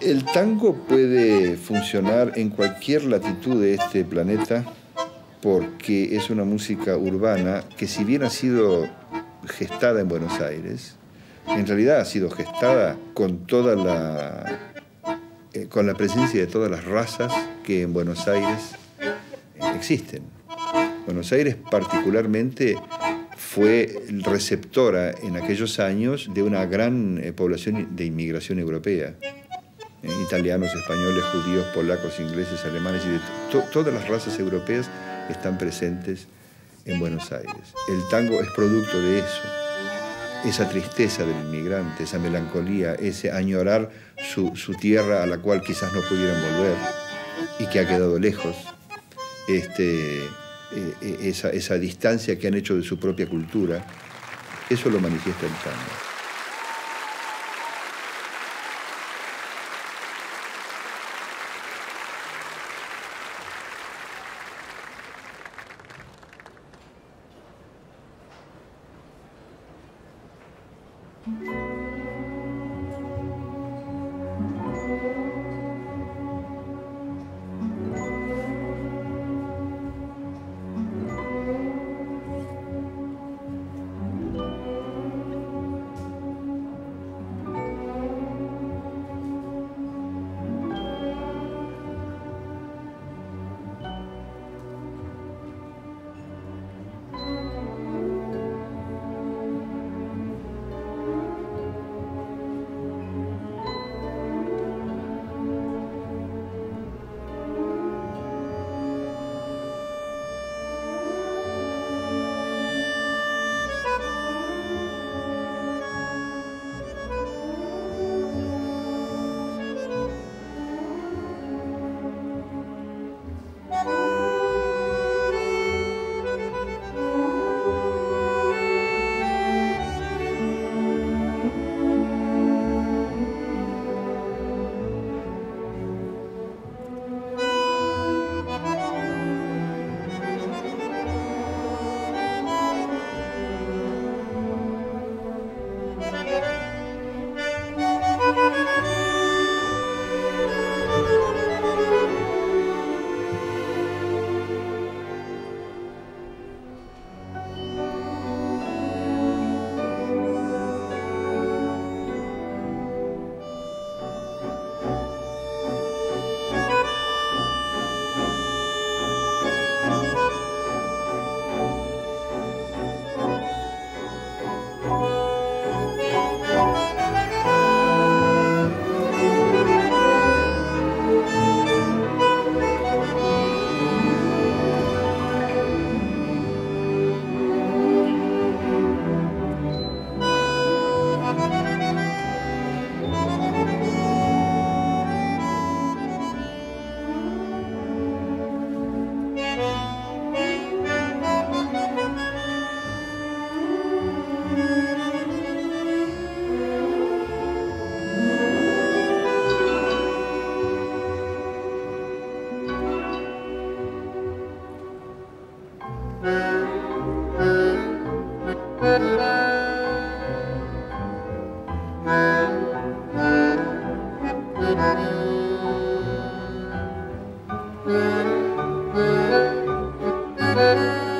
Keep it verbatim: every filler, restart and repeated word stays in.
El tango puede funcionar en cualquier latitud de este planeta porque es una música urbana que, si bien ha sido gestada en Buenos Aires, en realidad ha sido gestada con toda la, eh, con la presencia de todas las razas que en Buenos Aires existen. Buenos Aires particularmente fue receptora en aquellos años de una gran eh, población de inmigración europea. Italianos, españoles, judíos, polacos, ingleses, alemanes y de to todas las razas europeas están presentes en Buenos Aires. El tango es producto de eso, esa tristeza del inmigrante, esa melancolía, ese añorar su, su tierra a la cual quizás no pudieran volver y que ha quedado lejos, este, eh, esa, esa distancia que han hecho de su propia cultura, eso lo manifiesta el tango. Thank you.